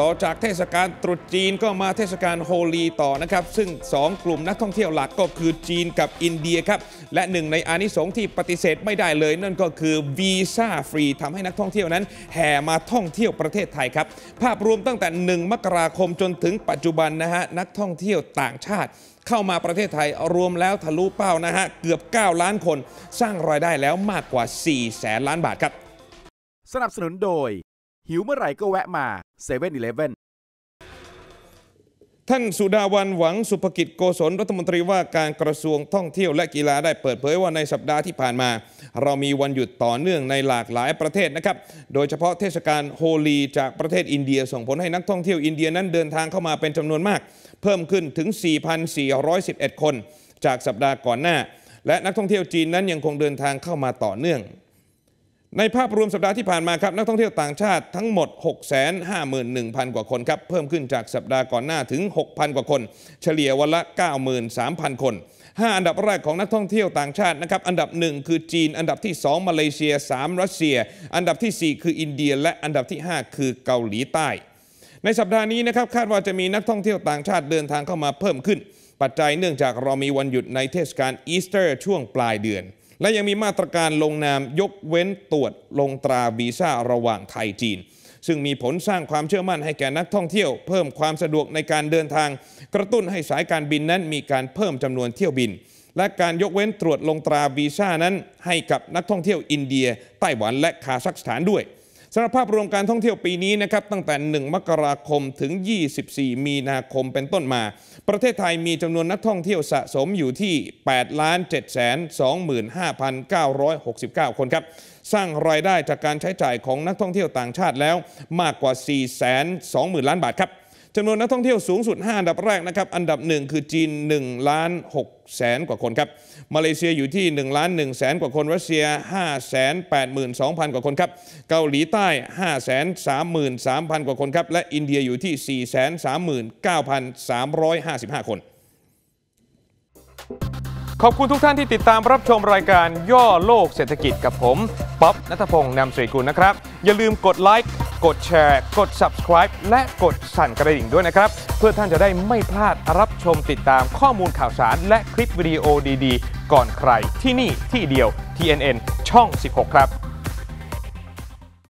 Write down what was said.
ต่อจากเทศกาลตรุษจีนก็มาเทศกาลโฮลีต่อนะครับซึ่ง2กลุ่มนักท่องเที่ยวหลักก็คือจีนกับอินเดียครับและหนึ่งในอานิสงส์ที่ปฏิเสธไม่ได้เลยนั่นก็คือวีซ่าฟรีทำให้นักท่องเที่ยวนั้นแห่มาท่องเที่ยวประเทศไทยครับภาพรวมตั้งแต่1มกราคมจนถึงปัจจุบันนะฮะนักท่องเที่ยวต่างชาติเข้ามาประเทศไทยรวมแล้วทะลุเป้านะฮะเกือบ9ล้านคนสร้างรายได้แล้วมากกว่า400,000 ล้านบาทครับสนับสนุนโดยหิวเมื่อไหร่ก็แวะมา7-Elevenท่านสุดาวันหวังสุภกิจโกศลรัฐมนตรีว่าการกระทรวงท่องเที่ยวและกีฬาได้เปิดเผยว่าในสัปดาห์ที่ผ่านมาเรามีวันหยุดต่อเนื่องในหลากหลายประเทศนะครับโดยเฉพาะเทศกาลโฮลีจากประเทศอินเดียส่งผลให้นักท่องเที่ยวอินเดียนั้นเดินทางเข้ามาเป็นจำนวนมากเพิ่มขึ้นถึง 4,411 คนจากสัปดาห์ก่อนหน้าและนักท่องเที่ยวจีนนั้นยังคงเดินทางเข้ามาต่อเนื่องในภาพรวมสัปดาห์ที่ผ่านมาครับนักท่องเที่ยวต่างชาติทั้งหมด 651,000 กว่าคนครับเพิ่มขึ้นจากสัปดาห์ก่อนหน้าถึง 6,000 กว่าคนเฉลี่ยวันละ 93,000 คน5อันดับแรกของนักท่องเที่ยวต่างชาตินะครับอันดับ1คือจีนอันดับที่2มาเลเซีย3รัสเซียอันดับที่4คืออินเดียและอันดับที่5คือเกาหลีใต้ในสัปดาห์นี้นะครับคาดว่าจะมีนักท่องเที่ยวต่างชาติเดินทางเข้ามาเพิ่มขึ้นปัจจัยเนื่องจากเรามีวันหยุดในเทศกาลอีสเตอร์ช่วงปลายเดือนและยังมีมาตรการลงนามยกเว้นตรวจลงตราวีซ่าระหว่างไทยจีนซึ่งมีผลสร้างความเชื่อมั่นให้แก่นักท่องเที่ยวเพิ่มความสะดวกในการเดินทางกระตุ้นให้สายการบินนั้นมีการเพิ่มจำนวนเที่ยวบินและการยกเว้นตรวจลงตราวีซ่านั้นให้กับนักท่องเที่ยวอินเดียไต้หวันและคาซัคสถานด้วยสำหรับภาพรวมการท่องเที่ยวปีนี้นะครับตั้งแต่1มกราคมถึง24มีนาคมเป็นต้นมาประเทศไทยมีจำนวนนักท่องเที่ยวสะสมอยู่ที่ 8,725,969 คนครับสร้างรายได้จากการใช้จ่ายของนักท่องเที่ยวต่างชาติแล้วมากกว่า 420,000 ล้านบาทครับจำนวนนักท่องเที่ยวสูงสุด5อันดับแรกนะครับอันดับ1คือจีน 1,600,000 กว่าคนครับมาเลเซียอยู่ที่ 1,100,000 กว่าคนรัสเซีย 582,000 กว่าคนครับเกาหลีใต้ 533,000 กว่าคนครับและอินเดียอยู่ที่ 439,355 คนขอบคุณทุกท่านที่ติดตามรับชมรายการย่อโลกเศรษฐกิจกับผมป๊อบณัฐพงษ์นำศรีกุลนะครับอย่าลืมกดไลค์กดแชร์กด subscribe และกดสั่นกระดิ่งด้วยนะครับเพื่อท่านจะได้ไม่พลาดรับชมติดตามข้อมูลข่าวสารและคลิปวิดีโอดีๆก่อนใครที่นี่ที่เดียว TNN ช่อง 16 ครับ